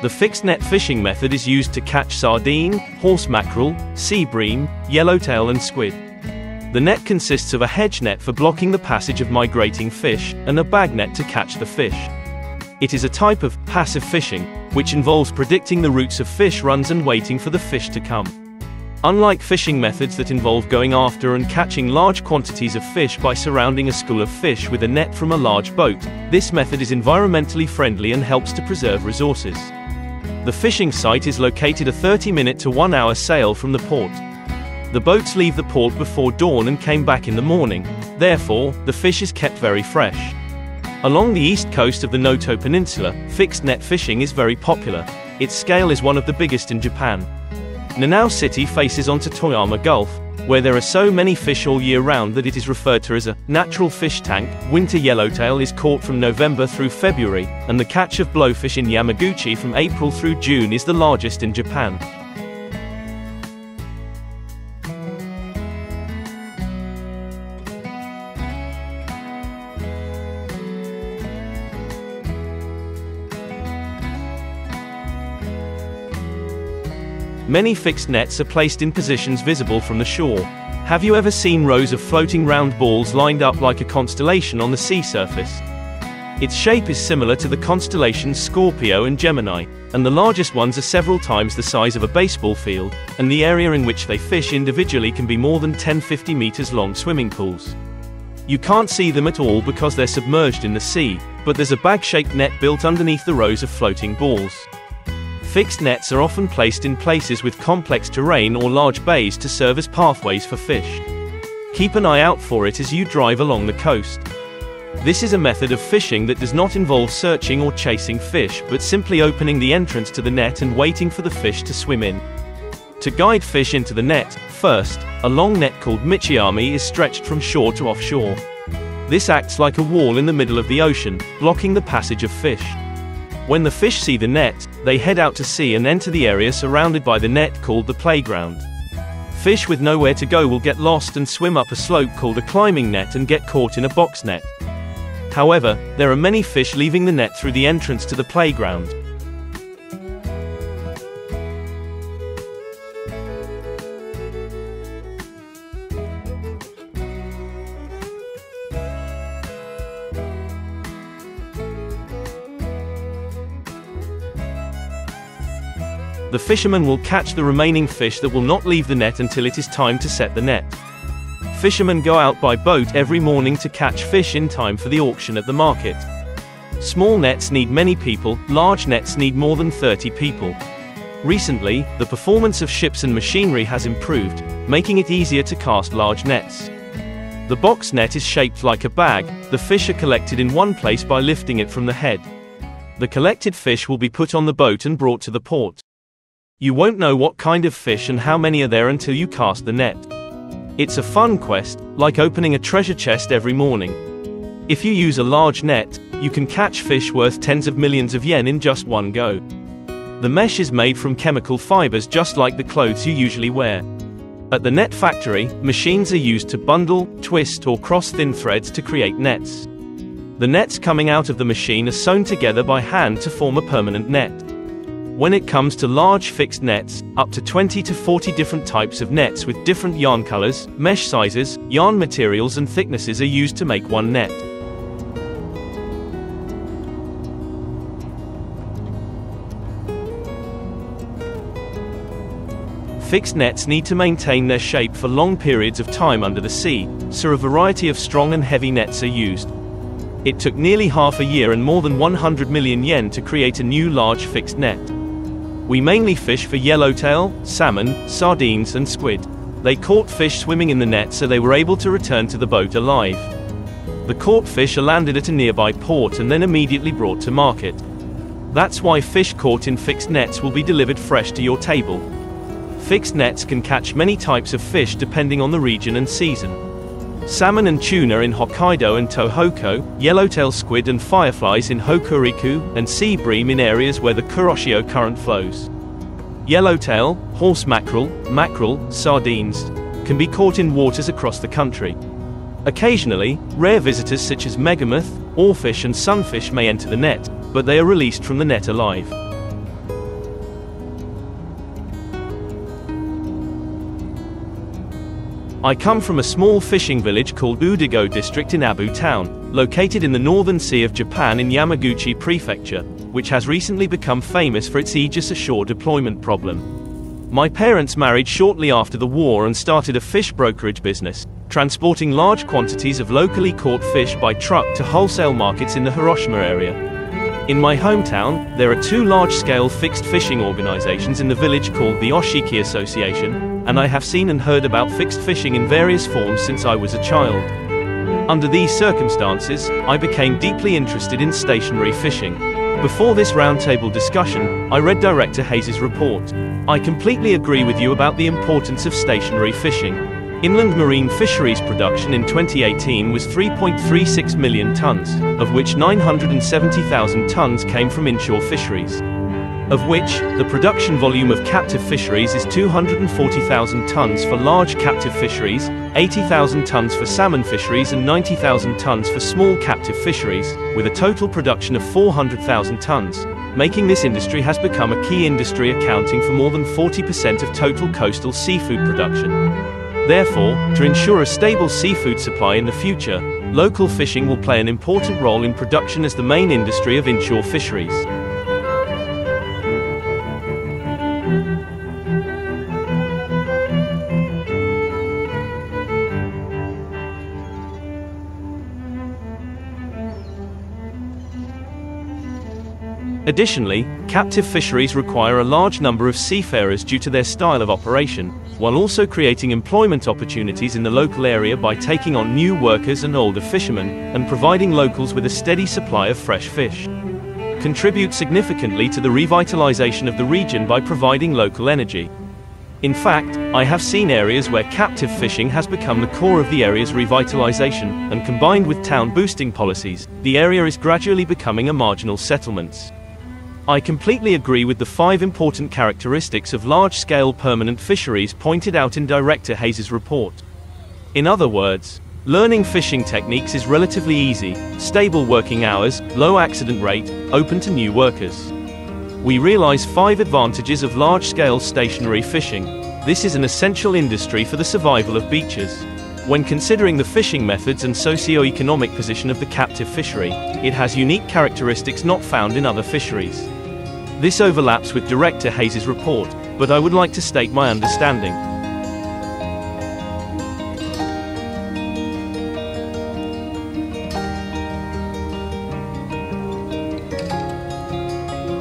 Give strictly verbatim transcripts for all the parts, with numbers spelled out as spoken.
The fixed net fishing method is used to catch sardine, horse mackerel, sea bream, yellowtail and squid. The net consists of a hedge net for blocking the passage of migrating fish, and a bag net to catch the fish. It is a type of passive fishing, which involves predicting the routes of fish runs and waiting for the fish to come. Unlike fishing methods that involve going after and catching large quantities of fish by surrounding a school of fish with a net from a large boat, this method is environmentally friendly and helps to preserve resources. The fishing site is located a thirty minute to one hour sail from the port. The boats leave the port before dawn and came back in the morning, therefore, the fish is kept very fresh. Along the east coast of the Noto Peninsula, fixed net fishing is very popular. Its scale is one of the biggest in Japan. Nanao City faces onto Toyama Gulf, where there are so many fish all year round that it is referred to as a natural fish tank. Winter yellowtail is caught from November through February, and the catch of blowfish in Yamaguchi from April through June is the largest in Japan. Many fixed nets are placed in positions visible from the shore. Have you ever seen rows of floating round balls lined up like a constellation on the sea surface? Its shape is similar to the constellations Scorpio and Gemini, and the largest ones are several times the size of a baseball field, and the area in which they fish individually can be more than ten to fifty meters long swimming pools. You can't see them at all because they're submerged in the sea, but there's a bag-shaped net built underneath the rows of floating balls. Fixed nets are often placed in places with complex terrain or large bays to serve as pathways for fish. Keep an eye out for it as you drive along the coast. This is a method of fishing that does not involve searching or chasing fish, but simply opening the entrance to the net and waiting for the fish to swim in. To guide fish into the net, first, a long net called Michiyami is stretched from shore to offshore. This acts like a wall in the middle of the ocean, blocking the passage of fish. When the fish see the net, they head out to sea and enter the area surrounded by the net called the playground. Fish with nowhere to go will get lost and swim up a slope called a climbing net and get caught in a box net. However, there are many fish leaving the net through the entrance to the playground. The fishermen will catch the remaining fish that will not leave the net until it is time to set the net. Fishermen go out by boat every morning to catch fish in time for the auction at the market. Small nets need many people, large nets need more than thirty people. Recently, the performance of ships and machinery has improved, making it easier to cast large nets. The box net is shaped like a bag. The fish are collected in one place by lifting it from the head. The collected fish will be put on the boat and brought to the port. You won't know what kind of fish and how many are there until you cast the net. It's a fun quest, like opening a treasure chest every morning. If you use a large net, you can catch fish worth tens of millions of yen in just one go. The mesh is made from chemical fibers just like the clothes you usually wear. At the net factory, machines are used to bundle, twist or cross thin threads to create nets. The nets coming out of the machine are sewn together by hand to form a permanent net. When it comes to large fixed nets, up to twenty to forty different types of nets with different yarn colors, mesh sizes, yarn materials and thicknesses are used to make one net. Fixed nets need to maintain their shape for long periods of time under the sea, so a variety of strong and heavy nets are used. It took nearly half a year and more than one hundred million yen to create a new large fixed net. We mainly fish for yellowtail, salmon, sardines and squid. They caught fish swimming in the net so they were able to return to the boat alive. The caught fish are landed at a nearby port and then immediately brought to market. That's why fish caught in fixed nets will be delivered fresh to your table. Fixed nets can catch many types of fish depending on the region and season. Salmon and tuna in Hokkaido and Tohoku, yellowtail squid and fireflies in Hokuriku, and sea bream in areas where the Kuroshio current flows. Yellowtail, horse mackerel, mackerel, sardines, can be caught in waters across the country. Occasionally, rare visitors such as megamouth, oarfish and sunfish may enter the net, but they are released from the net alive. I come from a small fishing village called Udigo District in Abu Town, located in the northern sea of Japan in Yamaguchi Prefecture, which has recently become famous for its Aegis Ashore deployment problem. My parents married shortly after the war and started a fish brokerage business, transporting large quantities of locally caught fish by truck to wholesale markets in the Hiroshima area. In my hometown, there are two large-scale fixed fishing organizations in the village called the Oshiki Association, and I have seen and heard about fixed fishing in various forms since I was a child. Under these circumstances, I became deeply interested in stationary fishing. Before this roundtable discussion, I read Director Hayes' report. I completely agree with you about the importance of stationary fishing. Inland marine fisheries production in twenty eighteen was three point three six million tons, of which nine hundred seventy thousand tons came from inshore fisheries. Of which, the production volume of captive fisheries is two hundred forty thousand tons for large captive fisheries, eighty thousand tons for salmon fisheries and ninety thousand tons for small captive fisheries, with a total production of four hundred thousand tons, making this industry has become a key industry accounting for more than forty percent of total coastal seafood production. Therefore, to ensure a stable seafood supply in the future, local fishing will play an important role in production as the main industry of inshore fisheries. Additionally, captive fisheries require a large number of seafarers due to their style of operation, while also creating employment opportunities in the local area by taking on new workers and older fishermen, and providing locals with a steady supply of fresh fish. Contribute significantly to the revitalization of the region by providing local energy. In fact, I have seen areas where captive fishing has become the core of the area's revitalization, and combined with town boosting policies, the area is gradually becoming a marginal settlement. I completely agree with the five important characteristics of large-scale permanent fisheries pointed out in Director Hayes' report. In other words, learning fishing techniques is relatively easy, stable working hours, low accident rate, open to new workers. We realize five advantages of large-scale stationary fishing. This is an essential industry for the survival of beaches. When considering the fishing methods and socio-economic position of the captive fishery, it has unique characteristics not found in other fisheries. This overlaps with Director Hayes' report, but I would like to state my understanding.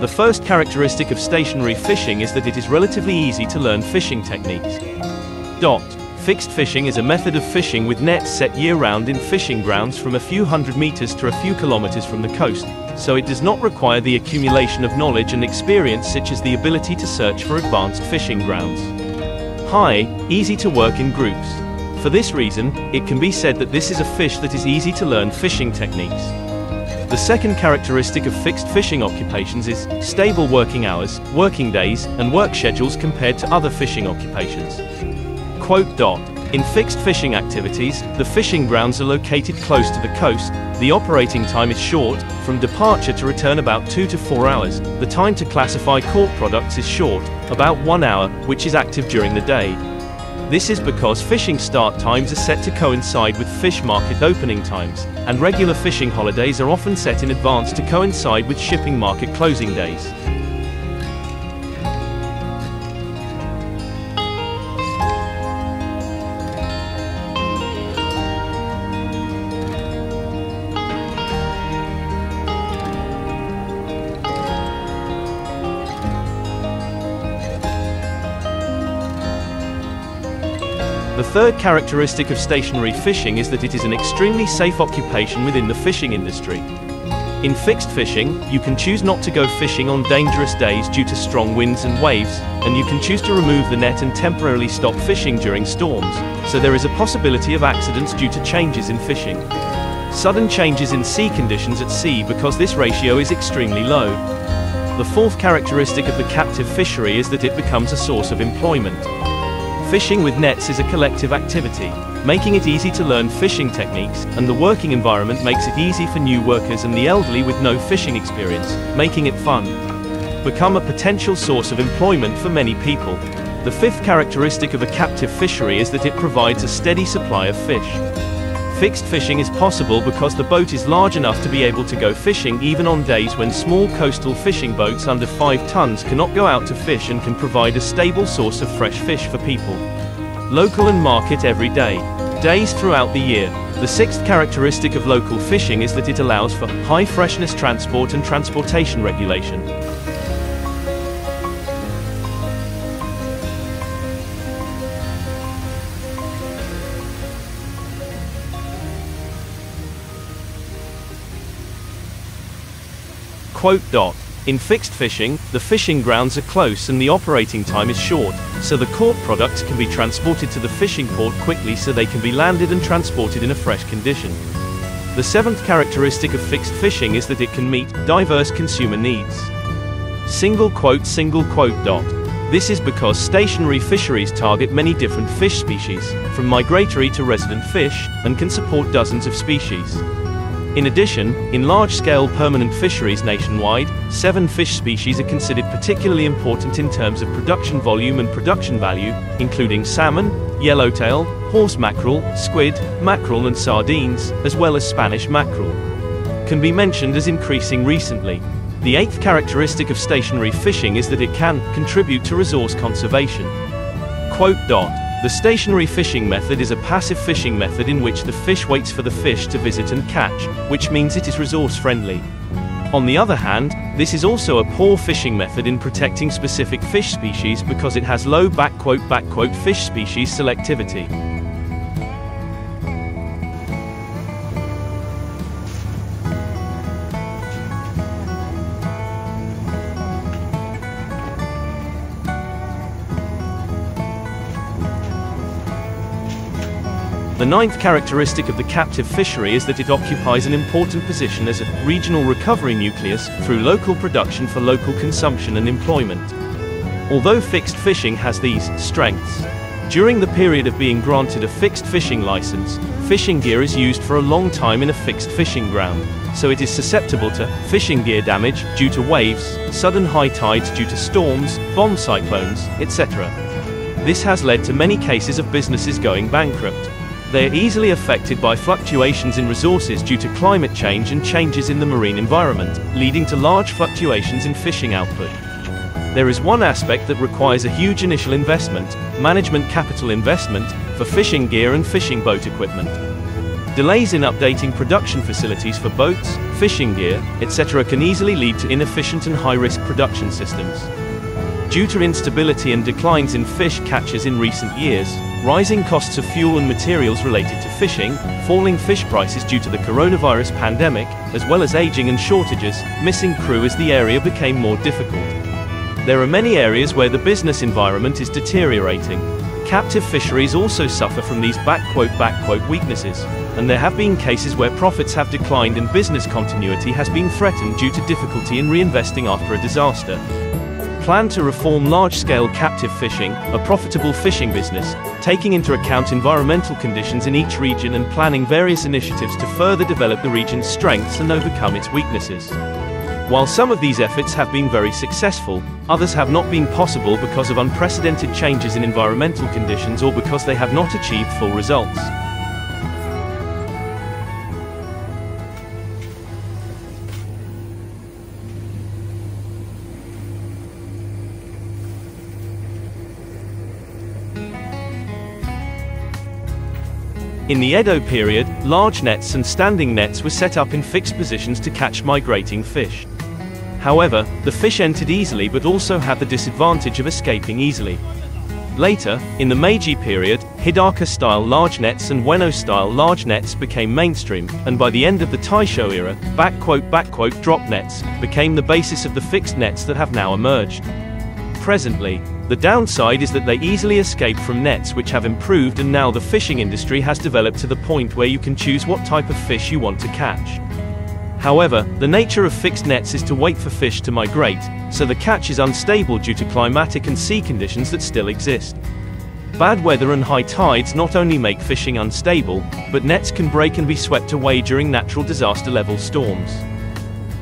The first characteristic of stationary fishing is that it is relatively easy to learn fishing techniques. Dot. Fixed fishing is a method of fishing with nets set year-round in fishing grounds from a few hundred meters to a few kilometers from the coast, so it does not require the accumulation of knowledge and experience such as the ability to search for advanced fishing grounds. High, easy to work in groups. For this reason, it can be said that this is a fish that is easy to learn fishing techniques. The second characteristic of fixed fishing occupations is stable working hours, working days, and work schedules compared to other fishing occupations. Quote dot. In fixed fishing activities, the fishing grounds are located close to the coast, the operating time is short, from departure to return about two to four hours, the time to classify caught products is short, about one hour, which is active during the day. This is because fishing start times are set to coincide with fish market opening times, and regular fishing holidays are often set in advance to coincide with shipping market closing days. The third characteristic of stationary fishing is that it is an extremely safe occupation within the fishing industry. In fixed fishing, you can choose not to go fishing on dangerous days due to strong winds and waves, and you can choose to remove the net and temporarily stop fishing during storms, so there is a possibility of accidents due to changes in fishing. Sudden changes in sea conditions at sea because this ratio is extremely low. The fourth characteristic of the captive fishery is that it becomes a source of employment. Fishing with nets is a collective activity, making it easy to learn fishing techniques, and the working environment makes it easy for new workers and the elderly with no fishing experience, making it fun. Become a potential source of employment for many people. The fifth characteristic of a captive fishery is that it provides a steady supply of fish. Fixed fishing is possible because the boat is large enough to be able to go fishing even on days when small coastal fishing boats under five tons cannot go out to fish, and can provide a stable source of fresh fish for people. Local and market every day. Days throughout the year. The sixth characteristic of local fishing is that it allows for high freshness transport and transportation regulation. Quote dot. In fixed fishing, the fishing grounds are close and the operating time is short, so the caught products can be transported to the fishing port quickly so they can be landed and transported in a fresh condition. The seventh characteristic of fixed fishing is that it can meet diverse consumer needs. Single quote single quote dot. This is because stationary fisheries target many different fish species, from migratory to resident fish, and can support dozens of species. In addition, in large-scale permanent fisheries nationwide, seven fish species are considered particularly important in terms of production volume and production value, including salmon, yellowtail, horse mackerel, squid, mackerel and sardines, as well as Spanish mackerel. Can be mentioned as increasing recently. The eighth characteristic of stationary fishing is that it can contribute to resource conservation. Quote dot. The stationary fishing method is a passive fishing method in which the fish waits for the fish to visit and catch, which means it is resource-friendly. On the other hand, this is also a poor fishing method in protecting specific fish species because it has low backquote backquote fish species selectivity. The ninth characteristic of the captive fishery is that it occupies an important position as a regional recovery nucleus through local production for local consumption and employment. Although fixed fishing has these strengths, during the period of being granted a fixed fishing license, fishing gear is used for a long time in a fixed fishing ground, so it is susceptible to fishing gear damage due to waves, sudden high tides due to storms, bomb cyclones, et cetera. This has led to many cases of businesses going bankrupt. They are easily affected by fluctuations in resources due to climate change and changes in the marine environment, leading to large fluctuations in fishing output. There is one aspect that requires a huge initial investment, management capital investment, for fishing gear and fishing boat equipment. Delays in updating production facilities for boats, fishing gear, et cetera can easily lead to inefficient and high-risk production systems. Due to instability and declines in fish catches in recent years, rising costs of fuel and materials related to fishing, falling fish prices due to the coronavirus pandemic, as well as aging and shortages, missing crew as the area became more difficult. There are many areas where the business environment is deteriorating. Captive fisheries also suffer from these backquote backquote weaknesses, and there have been cases where profits have declined and business continuity has been threatened due to difficulty in reinvesting after a disaster. Plan to reform large-scale captive fishing, a profitable fishing business, taking into account environmental conditions in each region and planning various initiatives to further develop the region's strengths and overcome its weaknesses. While some of these efforts have been very successful, others have not been possible because of unprecedented changes in environmental conditions or because they have not achieved full results. In the Edo period, large nets and standing nets were set up in fixed positions to catch migrating fish. However, the fish entered easily but also had the disadvantage of escaping easily. Later, in the Meiji period, Hidaka-style large nets and Ueno-style large nets became mainstream, and by the end of the Taisho era, backquote backquote drop nets became the basis of the fixed nets that have now emerged. Presently, the downside is that they easily escape from nets which have improved, and now the fishing industry has developed to the point where you can choose what type of fish you want to catch. However, the nature of fixed nets is to wait for fish to migrate, so the catch is unstable due to climatic and sea conditions that still exist. Bad weather and high tides not only make fishing unstable, but nets can break and be swept away during natural disaster-level storms.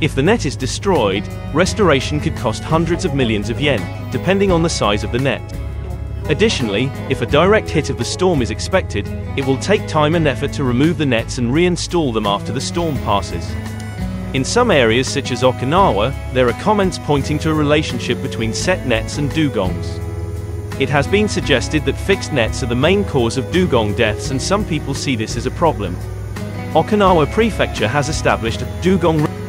If the net is destroyed, restoration could cost hundreds of millions of yen, depending on the size of the net. Additionally, if a direct hit of the storm is expected, it will take time and effort to remove the nets and reinstall them after the storm passes. In some areas such as Okinawa, there are comments pointing to a relationship between set nets and dugongs. It has been suggested that fixed nets are the main cause of dugong deaths, and some people see this as a problem. Okinawa Prefecture has established a dugong